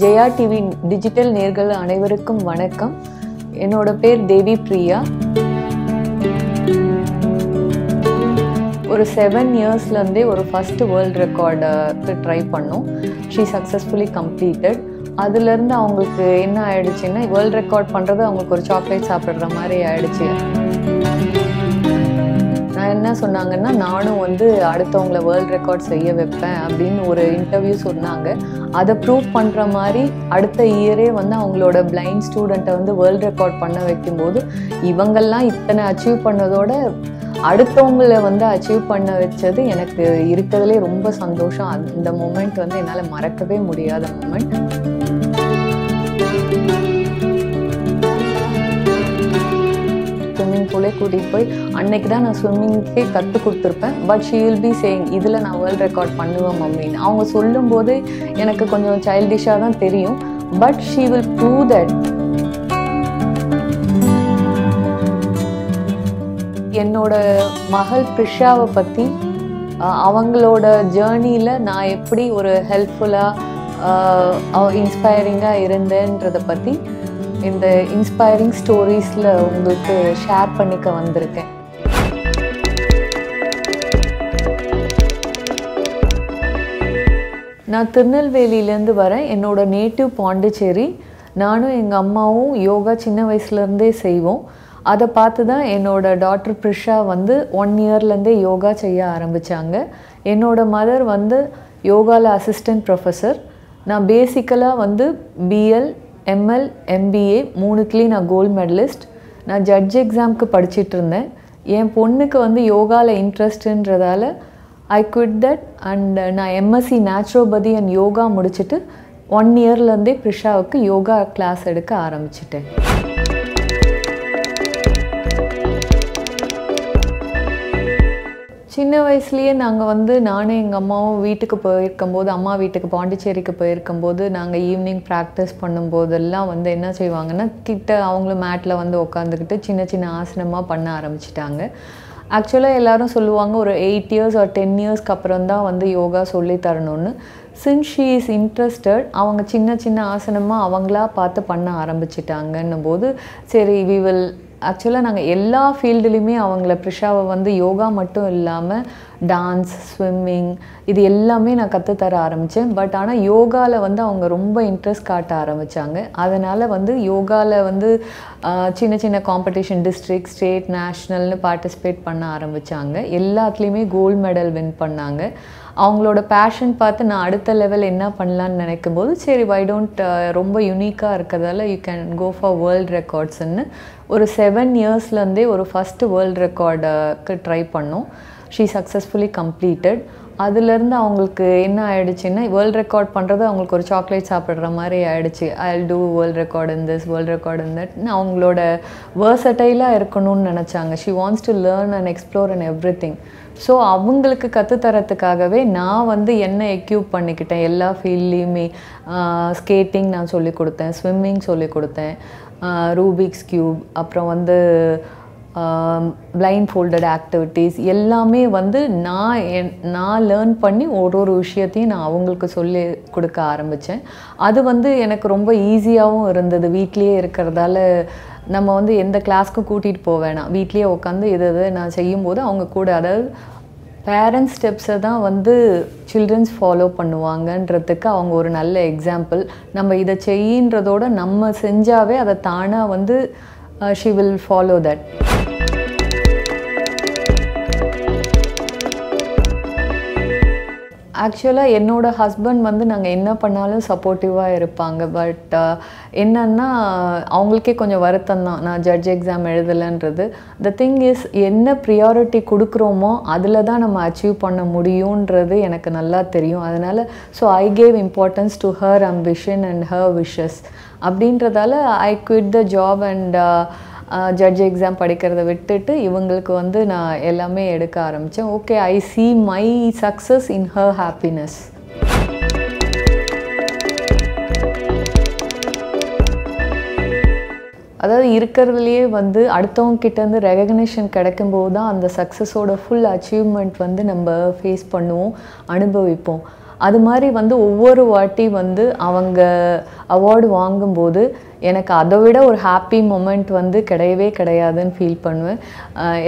JayaTV Digital நேயர்கள் அனைவருக்கும் வணக்கம். என்னோட பேர் தேவி பிரியா. ஒரு 7 இயர்ஸ்ல இருந்தே ஒரு ஃபர்ஸ்ட் வேர்ல்ட் ரெக்கார்ட் ட்ரை பண்ணோம். she successfully completed. அதுல இருந்து அவங்களுக்கு என்ன ஆயிடுச்சுன்னா வேர்ல்ட் ரெக்கார்ட் பண்றது அவங்களுக்கு ஒரு சாக்லேட் சாப்பிடுற மாதிரி ஆயிடுச்சு. நான் என்ன சொன்னாங்கன்னா நானும் வந்து அடுத்தவங்களை வேர்ல்ட் ரெக்கார்ட் செய்ய வைப்பேன் அப்படின்னு ஒரு இன்டர்வியூ சொன்னாங்க. அதை ப்ரூவ் பண்ணுற மாதிரி அடுத்த இயரே வந்து அவங்களோட பிளைண்ட் ஸ்டூடெண்ட்டை வந்து வேர்ல்ட் ரெக்கார்ட் பண்ண வைக்கும்போது இவங்கள்லாம் இத்தனை அச்சீவ் பண்ணதோட அடுத்தவங்களை வந்து அச்சீவ் பண்ண வச்சது எனக்கு இருக்கிறதுலே ரொம்ப சந்தோஷம். அந்த மூமெண்ட் வந்து என்னால் மறக்கவே முடியாத மூமெண்ட். போலே கூட்டிகிட்டு போய் அன்னைக்கு தான் நான் ஸ்விம்மிங்கே கற்றுக் கொடுத்துருப்பேன். But she will be saying இதில் நான் வேர்ல்ட் ரெக்கார்ட் பண்ணுவேன் மம்மின்னு அவங்க சொல்லும்போது எனக்கு கொஞ்சம் சைல்டிஷாக தான் தெரியும். But she will prove that. என்னோட மகள் பிரிஷாவை பற்றி அவங்களோட ஜேர்னியில் நான் எப்படி ஒரு ஹெல்ப்ஃபுல்லாக இன்ஸ்பைரிங்காக இருந்தேன்றதை பற்றி இந்த இன்ஸ்பைரிங் ஸ்டோரிஸில் உங்களுக்கு ஷேர் பண்ணிக்க வந்திருக்கேன். நான் திருநெல்வேலியிலேருந்து வரேன். என்னோட நேட்டிவ் பாண்டிச்சேரி. நானும் எங்கள் அம்மாவும் யோகா சின்ன வயசுலேருந்தே செய்வோம். அதை பார்த்து தான் என்னோட டாக்டர் பிரிஷா வந்து 1 இயர்லேருந்தே யோகா செய்ய ஆரம்பித்தாங்க. என்னோட மதர் வந்து யோகாவில் அசிஸ்டன்ட் ப்ரொஃபஸர். நான் பேசிக்கலாக வந்து பிஎல் எம்எல் எம்பிஏ 3த்துலேயும் நான் கோல்டு மெடலிஸ்ட். நான் ஜட்ஜ் எக்ஸாமுக்கு படிச்சுட்டு இருந்தேன். என் பொண்ணுக்கு வந்து யோகாவில் இன்ட்ரெஸ்ட்டுன்றதால ஐ குவிட் தட் அண்ட் நான் எம்எஸ்சி நேச்சுரோபதி அண்ட் யோகா முடிச்சுட்டு 1 இயர்லேருந்தே பிரிஷாவுக்கு யோகா கிளாஸ் எடுக்க ஆரம்பிச்சிட்டேன். சின்ன வயசுலேயே நாங்கள் வந்து நானும் எங்கள் அம்மாவும் வீட்டுக்கு போயிருக்கும்போது அம்மா வீட்டுக்கு பாண்டிச்சேரிக்கு போயிருக்கும்போது நாங்கள் ஈவினிங் ப்ராக்டிஸ் பண்ணும்போதெல்லாம் வந்து என்ன செய்வாங்கன்னா கிட்ட அவங்களும் மேட்டில் வந்து உட்காந்துக்கிட்டு சின்ன சின்ன ஆசனமாக பண்ண ஆரம்பிச்சிட்டாங்க. ஆக்சுவலாக எல்லோரும் சொல்லுவாங்க ஒரு 8 இயர்ஸ் ஒரு 10 இயர்ஸ்க்கு அப்புறம் தான் வந்து யோகா சொல்லி தரணும்னு. சின்ஸ் ஷீ இஸ் இன்ட்ரெஸ்டட் அவங்க சின்ன சின்ன ஆசனமாக அவங்களா பார்த்து பண்ண ஆரம்பிச்சிட்டாங்கன்னும் போது சரி வி வில். ஆக்சுவலாக நாங்கள் எல்லா ஃபீல்டுலேயுமே அவங்கள பிரிஷாவை வந்து யோகா மட்டும் இல்லாமல் டான்ஸ் ஸ்விம்மிங் இது எல்லாமே நான் கற்றுத்தர ஆரம்பித்தேன். பட் ஆனால் யோகாவில் வந்து அவங்க ரொம்ப இன்ட்ரெஸ்ட் காட்ட ஆரம்பித்தாங்க. அதனால் வந்து யோகாவில் வந்து சின்ன சின்ன காம்படிஷன் டிஸ்ட்ரிக்ட் ஸ்டேட் நேஷ்னல்னு பார்ட்டிசிபேட் பண்ண ஆரம்பித்தாங்க. எல்லாத்துலேயுமே கோல்டு மெடல் வின் பண்ணாங்க. அவங்களோட பேஷன் பார்த்து நான் அடுத்த லெவல் என்ன பண்ணலான்னு நினைக்கும் போது சரி வை டோன்ட் ரொம்ப யூனிக்காக இருக்கிறதால you can go for world ரெக்கார்ட்ஸ்ன்னு ஒரு 7 இயர்ஸ்லேருந்தே ஒரு ஃபர்ஸ்ட் வேர்ல்ட் ரெக்கார்டுக்கு ட்ரை பண்ணோம். She successfully completed. அதுலேருந்து அவங்களுக்கு என்ன ஆயிடுச்சுன்னா வேர்ல்ட் ரெக்கார்ட் பண்ணுறது அவங்களுக்கு ஒரு சாக்லேட் சாப்பிட்ற மாதிரி ஆயிடுச்சு. I will do world record in this world record in தட்னு அவங்களோட வேர்சட்டைலாக இருக்கணும்னு நினச்சாங்க. She wants to learn and explore and everything. So அவங்களுக்கு கற்றுத்தரத்துக்காகவே நான் வந்து என்ன எக்யூப் பண்ணிக்கிட்டேன். எல்லா ஃபீல்ட்லேயுமே ஸ்கேட்டிங் நான் சொல்லிக் கொடுத்தேன், ஸ்விம்மிங் சொல்லிக் கொடுத்தேன், ரூபிக்ஸ் கியூப், அப்புறம் வந்து பிளைண்ட் ஃபோல்டட் ஆக்டிவிட்டீஸ் எல்லாமே வந்து நான் லேர்ன் பண்ணி ஒரு ஒரு விஷயத்தையும் நான் அவங்களுக்கு சொல்லி கொடுக்க ஆரம்பித்தேன். அது வந்து எனக்கு ரொம்ப ஈஸியாகவும் இருந்தது. வீட்லேயே இருக்கிறதால நம்ம வந்து எந்த கிளாஸ்க்கும் கூட்டிகிட்டு போவேனா வீட்லேயே உட்காந்து இதை இதை நான் செய்யும்போது அவங்க கூட அதாவது பேரண்ட்ஸ் ஸ்டெப்ஸை தான் வந்து சில்ட்ரன்ஸ் ஃபாலோ பண்ணுவாங்கன்றதுக்கு அவங்க ஒரு நல்ல எக்ஸாம்பிள். நம்ம இதை செய்யின்றதோடு நம்ம செஞ்சாவே அதை தானாக வந்து she will follow that. ஆக்சுவலாக என்னோடய ஹஸ்பண்ட் வந்து நாங்கள் என்ன பண்ணாலும் சப்போர்ட்டிவாக இருப்பாங்க. பட் என்னன்னா அவங்களுக்கே கொஞ்சம் வருத்தம் தான் நான் ஜட்ஜ் எக்ஸாம் எழுதலைன்றது. த திங் இஸ் என்ன ப்ரியாரிட்டி கொடுக்குறோமோ அதில் தான் நம்ம அச்சீவ் பண்ண முடியுன்றது எனக்கு நல்லா தெரியும். அதனால் so I gave importance to her ambition and her wishes அப்படின்றதால I quit the job and judge exam படிக்கிறத விட்டுட்டு இவங்களுக்கு வந்து நான் எல்லாமே எடுக்க ஆரம்பித்தேன். Okay I see my success in her happiness. அதாவது இருக்கிறதுலையே வந்து அடுத்தவங்ககிட்டேருந்து ரெகக்னேஷன் கிடைக்கும்போது தான் அந்த சக்ஸஸோட ஃபுல் அச்சீவ்மெண்ட் வந்து நம்ம ஃபேஸ் பண்ணுவோம், அனுபவிப்போம். அது மாதிரி வந்து ஒவ்வொரு வாட்டி வந்து அவங்க அவார்ட் வாங்கும்போது எனக்கு அதை விட ஒரு ஹாப்பி மொமெண்ட் வந்து கிடையவே கிடையாதுன்னு ஃபீல் பண்ணுவேன்.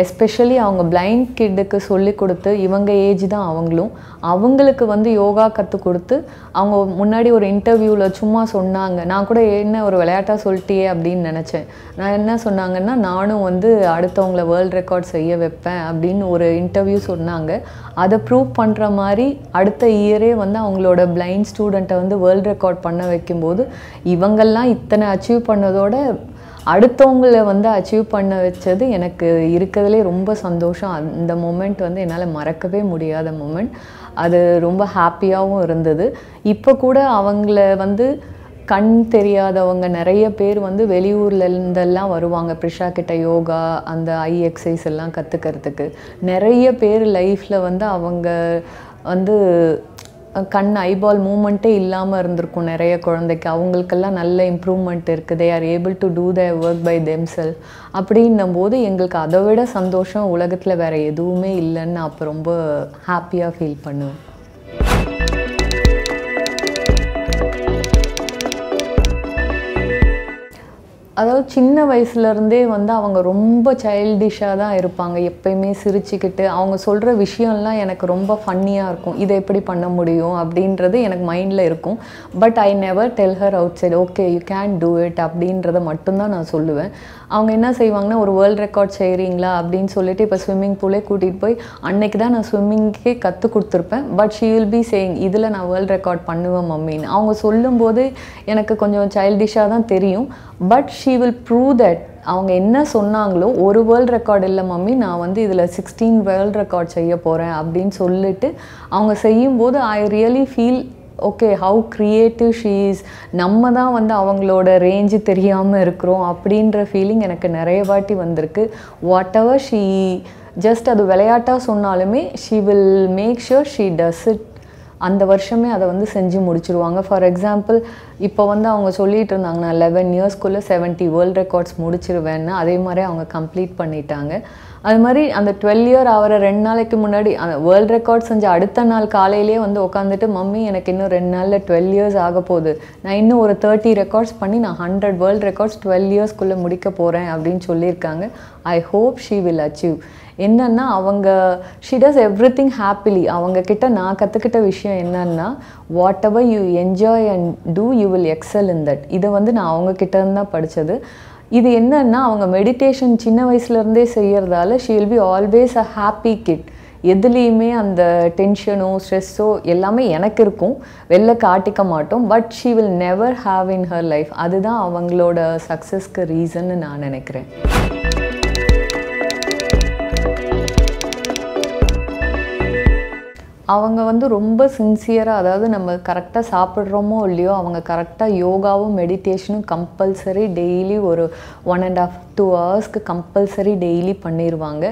எஸ்பெஷலி அவங்க பிளைண்ட் கிட்டுக்கு சொல்லி கொடுத்து இவங்க ஏஜ் தான் அவங்களும் அவங்களுக்கு வந்து யோகா கற்றுக் கொடுத்து அவங்க முன்னாடி ஒரு இன்டர்வியூவில் சும்மா சொன்னாங்க. நான் கூட என்ன ஒரு விளையாட்டாக சொல்லிட்டியே அப்படின்னு நினச்சேன். நான் என்ன சொன்னாங்கன்னா நானும் வந்து அடுத்தவங்கள வேர்ல்ட் ரெக்கார்ட் செய்ய வைப்பேன் அப்படின்னு ஒரு இன்டர்வியூ சொன்னாங்க. அதை ப்ரூவ் பண்ணுற மாதிரி அடுத்த இயரே வந்து அவங்களோட பிளைண்ட் ஸ்டூடெண்ட்டை வந்து வேர்ல்ட் ரெக்கார்ட் பண்ண வைக்கும்போது இவங்கெல்லாம் இத்தனை அச்சீவ் பண்ணதோட அடுத்தவங்களை வந்து அச்சீவ் பண்ண வச்சது எனக்கு இருக்கிறதுலே ரொம்ப சந்தோஷம். அந்த மொமெண்ட் வந்து என்னால் மறக்கவே முடியாத மொமெண்ட். அது ரொம்ப ஹாப்பியாகவும் இருந்தது. இப்போ கூட அவங்கள வந்து கண் தெரியாதவங்க நிறைய பேர் வந்து வெளியூரில் இருந்தெல்லாம் வருவாங்க ப்ரிஷா கிட்ட யோகா அந்த ஐ எக்ஸசைஸ் எல்லாம் கற்றுக்கிறதுக்கு. நிறைய பேர் லைஃப்பில் வந்து அவங்க வந்து கண் ஐபால் மூமெண்ட்டே இல்லாமல் இருந்திருக்கும். நிறைய குழந்தைக்கு அவங்களுக்கெல்லாம் நல்ல இம்ப்ரூவ்மெண்ட் இருக்குது. They are able to do their work by themself. அப்படின்னும் போது எங்களுக்கு அதை விட சந்தோஷம் உலகத்தில் வேறு எதுவுமே இல்லைன்னு நான் அப்போ ரொம்ப ஹாப்பியாக ஃபீல் பண்ணுவேன். அதாவது சின்ன வயசுலேருந்தே வந்து அவங்க ரொம்ப சைல்டிஷாக தான் இருப்பாங்க. எப்பயுமே சிரிச்சுக்கிட்டு அவங்க சொல்கிற விஷயம்லாம் எனக்கு ரொம்ப ஃபன்னியாக இருக்கும். இதை எப்படி பண்ண முடியும் அப்படின்றது எனக்கு மைண்டில் இருக்கும். But I never tell her outside okay you can do it அப்படின்றத மட்டும்தான் நான் சொல்லுவேன். அவங்க என்ன செய்வாங்கன்னா ஒரு வேர்ல்ட் ரெக்கார்ட் செய்கிறீங்களா அப்படின்னு சொல்லிட்டு இப்போ ஸ்விம்மிங் பூலே கூட்டிகிட்டு போய் அன்றைக்கி தான் நான் ஸ்விம்மிங்கே கற்றுக் கொடுத்துருப்பேன். But she will be saying இதில் நான் வேர்ல்ட் ரெக்கார்ட் பண்ணுவேன் மம்மின்னு அவங்க சொல்லும்போது எனக்கு கொஞ்சம் சைல்டிஷாக தான் தெரியும். But she will prove that அவங்க என்ன சொன்னாங்களோ ஒரு வேர்ல்ட் ரெக்கார்டு இல்லை மம்மி நான் வந்து இதில் 16 வேர்ல்ட் ரெக்கார்ட் செய்ய போகிறேன் அப்படின்னு சொல்லிட்டு அவங்க செய்யும்போது I really feel okay how creative she is. நம்ம தான் வந்து அவங்களோட ரேஞ்சு தெரியாமல் இருக்கிறோம் அப்படின்ற ஃபீலிங் எனக்கு நிறைய வாட்டி வந்திருக்கு. வாட் எவர் ஷீ ஜஸ்ட் அது விளையாட்டாக சொன்னாலுமே she will make sure she does it. அந்த வருஷமே அதை வந்து செஞ்சு முடிச்சுருவாங்க. ஃபார் எக்ஸாம்பிள் இப்போ வந்து அவங்க சொல்லிகிட்டு இருந்தாங்க நான் 11 இயர்ஸ்க்குள்ளே 70 வேர்ல்ட் ரெக்கார்ட்ஸ் முடிச்சிருவேன்னு. அதே மாதிரி அவங்க கம்ப்ளீட் பண்ணிட்டாங்க. அது மாதிரி அந்த 12 இயர் ஆகிற 2 நாளைக்கு முன்னாடி அந்த வேர்ல்ட் ரெக்கார்ட் செஞ்ச அடுத்த நாள் காலையிலே வந்து உட்காந்துட்டு மம்மி எனக்கு இன்னும் 2 நாளில் 12 இயர்ஸ் ஆக போகுது நான் இன்னும் ஒரு 30 ரெக்கார்ட்ஸ் பண்ணி நான் 100 வேர்ல்ட் ரெக்கார்ட்ஸ் 12 இயர்ஸ்க்குள்ளே முடிக்க போகிறேன் அப்படின்னு சொல்லியிருக்காங்க. I hope she will achieve. என்னென்னா அவங்க ஷீ டஸ் எவ்ரிதிங் ஹாப்பிலி. அவங்கக்கிட்ட நான் கற்றுக்கிட்ட விஷயம் என்னென்னா whatever you enjoy and do you will excel in that. இதை வந்து நான் அவங்கக்கிட்ட இருந்தால் படித்தது. இது என்னென்னா அவங்க மெடிடேஷன் சின்ன வயசுலேருந்தே செய்கிறதால she will be always a happy kid. எதுலேயுமே அந்த டென்ஷனோ ஸ்ட்ரெஸ்ஸோ எல்லாமே எனக்கு இருக்கும் வெளில காட்டிக்க மாட்டோம். But she will never have in her life. அதுதான் அவங்களோட சக்ஸஸ்க்கு ரீசன்னு நான் நினைக்கிறேன். அவங்க வந்து ரொம்ப சின்சியராக அதாவது நம்ம கரெக்டாக சாப்பிட்றோமோ இல்லையோ அவங்க கரெக்டாக யோகாவும் மெடிடேஷனும் கம்பல்சரி டெய்லி ஒரு 1.5 to 2 ஹவர்ஸ்க்கு கம்பல்சரி டெய்லி பண்ணிடுவாங்க.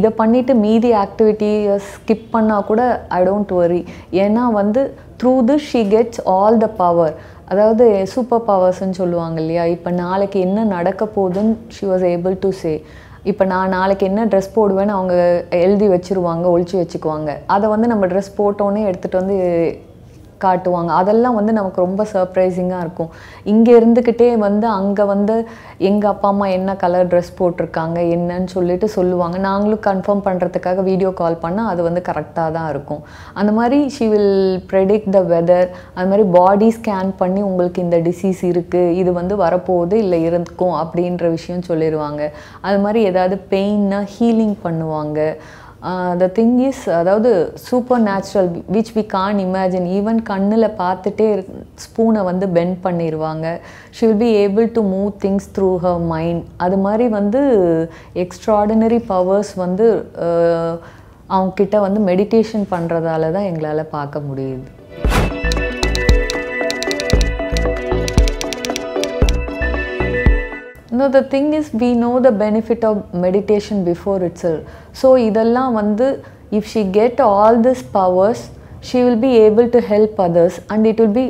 இதை பண்ணிவிட்டு மீதி ஆக்டிவிட்டியை ஸ்கிப் பண்ணால் கூட ஐ டோன்ட் வரி. ஏன்னா வந்து through this she gets all the power. அதாவது சூப்பர் பவர்ஸ்ன்னு சொல்லுவாங்க இல்லையா. இப்போ நாளைக்கு என்ன நடக்க போகுதுன்னு she was able to say. இப்போ நான் நாளைக்கு என்ன ட்ரெஸ் போடுவேன்னு அவங்க எழுதி வச்சுருவாங்க ஒழிச்சு வச்சுக்குவாங்க. அதை வந்து நம்ம ட்ரெஸ் போட்டோன்னே எடுத்துகிட்டு வந்து காட்டுவாங்க. அதெல்லாம் வந்து நமக்கு ரொம்ப சர்ப்ரைசிங்காக இருக்கும். இங்கே இருந்துக்கிட்டே வந்து அங்கே வந்து எங்கள் அப்பா அம்மா என்ன கலர் ட்ரெஸ் போட்டிருக்காங்க என்னன்னு சொல்லிட்டு சொல்லுவாங்க. நாங்களும் கன்ஃபார்ம் பண்ணுறதுக்காக வீடியோ கால் பண்ணால் அது வந்து கரெக்டாக தான் இருக்கும். அந்த மாதிரி she will predict the weather. அது மாதிரி பாடி ஸ்கேன் பண்ணி உங்களுக்கு இந்த டிசீஸ் இருக்குது இது வந்து வரப்போகுது இல்லை இருக்கும் அப்படின்ற விஷயம் சொல்லிடுவாங்க. அது மாதிரி ஏதாவது பெயின்னா ஹீலிங் பண்ணுவாங்க. The thing is அதாவது supernatural which we can imagine. Even கண்ணில் பார்த்துட்டே ஸ்பூனை வந்து பெண்ட் பண்ணிடுவாங்க. She will be able to move things through her mind. அது மாதிரி வந்து எக்ஸ்ட்ராடினரி பவர்ஸ் வந்து அவங்கக்கிட்ட வந்து மெடிடேஷன் பண்ணுறதால தான் எங்களால் பார்க்க முடியுது. No, the thing is we know the benefit of meditation before itself. So idella vandu if she get all these powers she will be able to help others and it will be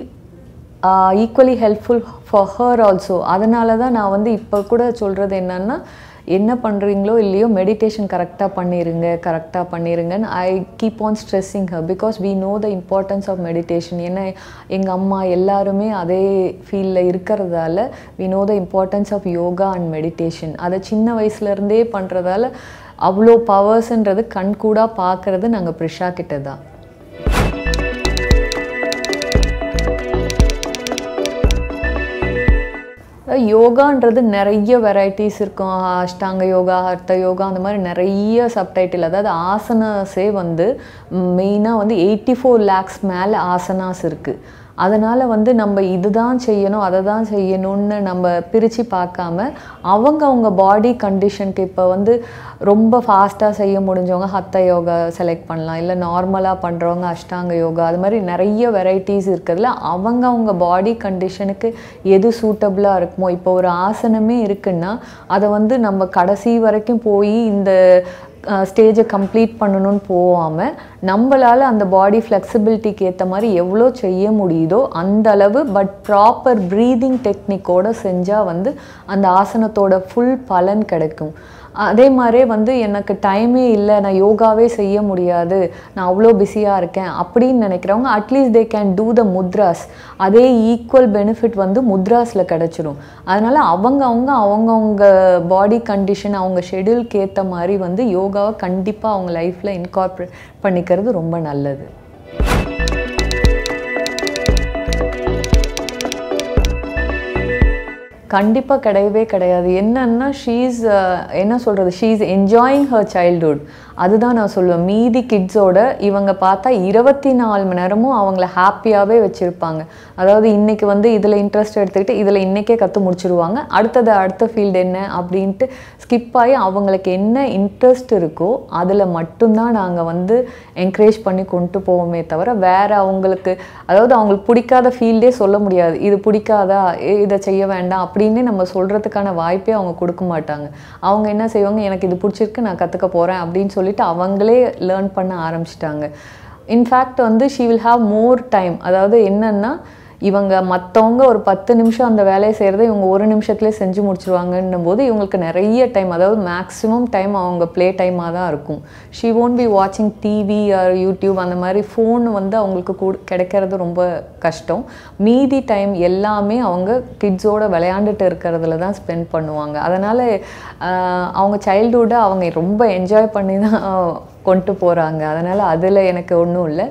equally helpful for her also. Adanala da na vandu ipo kuda solradhu enna na என்ன பண்றீங்களோ இல்லையோ meditation கரெக்ட்டா பண்ணிருங்க and I keep on stressing her because we know the importance of meditation ஏன்னா எங்க அம்மா எல்லாருமே அதே ஃபீல் ல இருக்குறதால we know the importance of yoga and meditation அத சின்ன வயசுல இருந்தே பண்றதால அவ்ளோ பவர்ஸ்ன்றது கண்கூடா பார்க்கிறது நாங்க பிரிஷா கிட்ட தான் Yoga andradhu niraiya varieties irukum Ashtanga yoga, Hatha yoga and mari niraiya subtitle adha asanas e vandu main ah vandu 84 lakhs mele asanas irukku அதனால வந்து நம்ம இதுதான் செய்யணும் அததான் செய்யணும்னு நம்ம பிரிச்சி பார்க்காம அவங்கவங்க பாடி கண்டிஷனுக்கு இப்ப வந்து ரொம்ப ஃபாஸ்டா செய்ய முடிஞ்சவங்க ஹத்த யோகா செலக்ட் பண்ணலாம் இல்ல நார்மலா பண்றவங்க அஷ்டாங்க யோகா அது மாதிரி நிறைய வெரைட்டீஸ் இருக்குதுல அவங்கவங்க பாடி கண்டிஷனுக்கு எது சூட்டபிளா இருக்குமோ இப்ப ஒரு ஆசனமே இருக்குன்னா அத வந்து நம்ம கடைசி வரைக்கும் போய் இந்த stage complete பண்ணனும் போவாம நம்மளால அந்த body flexibility கேத்த மாதிரி எவ்ளோ செய்ய முடியுதோ அந்த அளவு but proper breathing technique ஓட செஞ்சா வந்து அந்த ஆசனத்தோட full பலன் கிடைக்கும் அதே மாதிரி வந்து எனக்கு டைமே இல்ல நான் யோகாவே செய்ய முடியாது நான் அவ்ளோ பிஸியா இருக்கேன் அப்படி நினைக்கிறவங்க at least they can do the mudras அதே equal benefit வந்து முத்ராஸ்ல கிடைச்சிரும் அதனால அவங்கவங்க body condition அவங்க schedule கேத்த மாதிரி வந்து யோகாவை கண்டிப்பா அவங்க லைஃப்ல incorporate பண்ணிக்கிறது ரொம்ப நல்லது கண்டிப்பா கிடையவே கிடையாது என்னன்னா she is enjoying her childhood அதுதான் நான் சொல்வேன் மீதி கிட்ஸோட இவங்க பார்த்தா 24 மணி நேரமும் அவங்கள ஹாப்பியாவே வச்சிருப்பாங்க அதாவது இன்னைக்கு வந்து இதுல இன்ட்ரஸ்ட் எடுத்துக்கிட்டு இதுல இன்னைக்கே கத்து முடிச்சிடுவாங்க அடுத்து அடுத்த ஃபீல்ட் என்ன அப்படினு ஸ்கிப் ஆயி அவங்களுக்கு என்ன இன்ட்ரஸ்ட் இருக்கோ அதுல மட்டும் தான் நாங்க வந்து என்கரேஜ் பண்ணி கொண்டு போவோமே தவிர வேற அவங்களுக்கு அதாவது அவங்களுக்கு பிடிக்காத ஃபீல்டே சொல்ல முடியாது இது பிடிக்காதா இத செய்ய வேண்டாம் அப்படினே நம்ம சொல்றதுக்கான வாய்ப்பே அவங்க கொடுக்க மாட்டாங்க அவங்க என்ன செய்வாங்க எனக்கு இது பிடிச்சிருக்கு நான் கத்துக்க போறேன் அப்படினு அவங்களே லேர்ன் பண்ண ஆரம்பிச்சிட்டாங்க in fact வந்து she will have more time அதாவது என்னன்னா இவங்க மத்தவங்க ஒரு 10 நிமிஷம் அந்த வேலையை செய்யறதை இவங்க 1 நிமிஷத்திலே செஞ்சு முடிச்சிடுவாங்கன்னும்போது இவங்களுக்கு நிறைய டைம் அதாவது maximum time அவங்க play time ஆ தான் இருக்கும் she won't be watching TV or YouTube அந்த மாதிரி phone வந்து அவங்களுக்கு கிடைக்கிறது ரொம்ப கஷ்டம் மீதி டைம் எல்லாமே அவங்க kids ஓட விளையாண்டுட்டு இருக்குறதுல தான் spend பண்ணுவாங்க அதனால அவங்க childhood அவங்க ரொம்ப என்ஜாய் பண்ணி தான் கொண்டு போறாங்க அதனால அதுல எனக்கு ஒண்ணும் இல்ல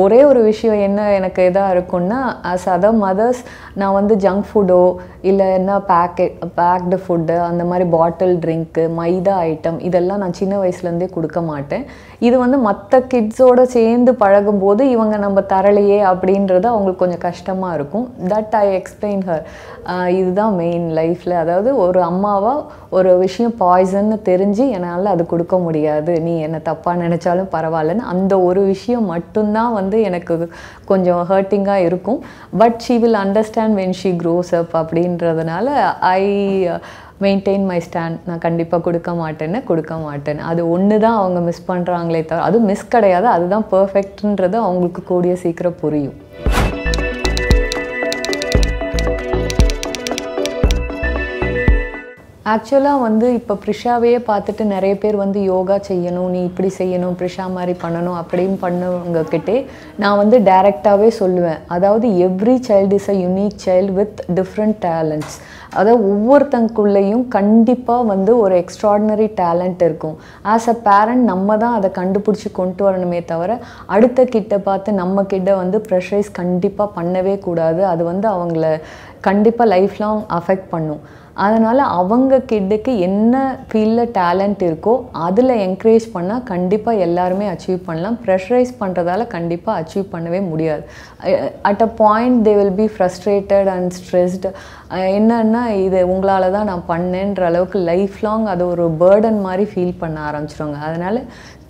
ஒரே ஒரு விஷயம் என்ன எனக்கு ஏதா இருக்குன்னா as other mothers நான் வந்து junk food இல்ல என்ன packed food அந்த மாதிரி bottle drink மைதா ஐட்டம் இதெல்லாம் நான் சின்ன வயசுல இருந்தே கொடுக்க மாட்டேன் இது வந்து மத்த kids ஓட சேர்ந்து பழகும்போது இவங்க நம்ம தரலையே அப்படின்றது அவங்களுக்கு கொஞ்சம் கஷ்டமா இருக்கும் that I explain her இதுதான் மெயின் லைஃப்ல அதாவது ஒரு அம்மாவா ஒரு விஷயம் பாய்சன்னு தெரிஞ்சு என்னால அது கொடுக்க முடியாது நீ என்ன தப்பா நினைச்சாலும் பரவாயில்லை அந்த ஒரு விஷயம் மட்டும் தான் வந்து எனக்கு கொஞ்சம் ஹர்ட்டிங்கா இருக்கும் but she will understand when she grows up அப்படின்றதனால I maintain my stand நான் கண்டிப்பா கொடுக்க மாட்டேன் அது ஒண்ணு தான் அவங்க மிஸ் பண்றாங்களே தவிர அது மிஸ் கிடையாது அதுதான் பெர்ஃபெக்ட்ன்றது அவங்களுக்கு கூடிய சீக்கிரம் புரியும் Actually, வந்து இப்ப பிரிஷாவே பார்த்துட்டு நிறைய பேர் வந்து யோகா செய்யணும் நீ இப்படி செய்யணும் பிரிஷா மாதிரி பண்ணனும் அப்படியும் பண்ணுவங்க கிட்ட நான் வந்து டைரக்டாவே சொல்லுவேன் அதாவது every child is a unique child with different talents அத ஒவ்வொருத்தங்களுக்குள்ளேயும் கண்டிப்பா வந்து ஒரு extraordinary talent இருக்கும் as a parent நம்ம தான் அத கண்டுபிடிச்சு கொண்டு வரணுமே தவிர அடுத்த கிட்ட பார்த்து நம்ம கிட்ட வந்து பிரஷரைஸ் கண்டிப்பா பண்ணவே கூடாது அது வந்து அவங்கள கண்டிப்பா லைஃப் லாங் அஃபெக்ட் பண்ணும் அதனால அவங்க கிட்க்கு என்ன ஃபீல்ல டாலன்ட் இருக்கோ அதுல என்கரேஜ் பண்ணா கண்டிப்பா எல்லாரும் அச்சீவ் பண்ணலாம் பிரஷரைஸ் பண்றதால கண்டிப்பா அச்சீவ் பண்ணவே முடியாது at a point they will be frustrated and stressed என்னன்னா இது உங்களால தான் நான் பண்ணேன்ற அளவுக்கு லைஃப் லாங் அது ஒரு burden மாதிரி ஃபீல் பண்ண ஆரம்பிச்சிடுவாங்க அதனால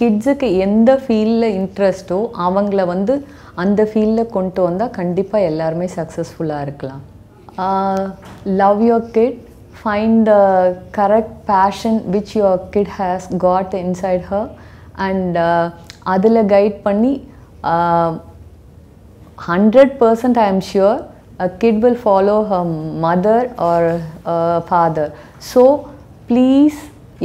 கிட்ஸ்க்கு எந்த ஃபீல்ல இன்ட்ரஸ்டோ அவங்கள வந்து அந்த ஃபீல்ல கொண்டு வந்தா கண்டிப்பா எல்லாரும் சக்சஸ்ஃபுல்லா இருக்கலாம் love your kid Find the correct passion which your kid has got inside her and adula guide panni 100% I am sure a kid will follow her mother or father. So please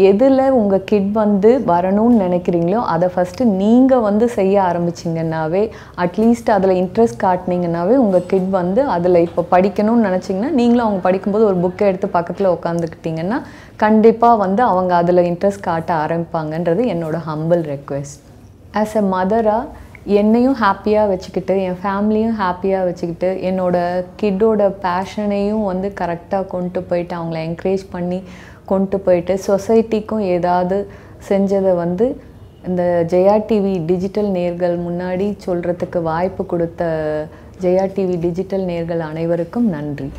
எதுல உங்க kit வந்து வரணும்னு நினைக்கிறீங்களோ அத first நீங்க வந்து செய்ய ஆரம்பிச்சீங்கனாவே at least அதுல இன்ட்ரஸ்ட் காட்னீங்கனாவே உங்க கிட் வந்து அதுல இப்ப படிக்கணும்னு நினைச்சீங்கனா நீங்களும் அவங்க படிக்கும்போது ஒரு புக் எடுத்து பக்கத்துல உட்கார்ந்துக்கிட்டீங்கனா கண்டிப்பா வந்து அவங்க அதுல இன்ட்ரஸ்ட் காட்ட ஆரம்பிப்பாங்கன்றது என்னோட humble request as a mother என்னையும் ஹாப்பியா வெச்சிக்கிட்டு என் ஃபேமிலியும் ஹாப்பியா வெச்சிக்கிட்டு என்னோட கிட்டோட பாஷனையும் வந்து கரெக்ட்டா கொண்டு போய்ட்டு அவங்கள என்கரேஜ் பண்ணி கொண்டு போய்ட்டு சொசைட்டிக்கும் ஏதாவது செஞ்சதை வந்து இந்த ஜெயா டிவி டிஜிட்டல் நேயர்கள் முன்னாடி சொல்றதுக்கு வாய்ப்பு கொடுத்த ஜெயா டிவி டிஜிட்டல் நேயர்கள் அனைவருக்கும் நன்றி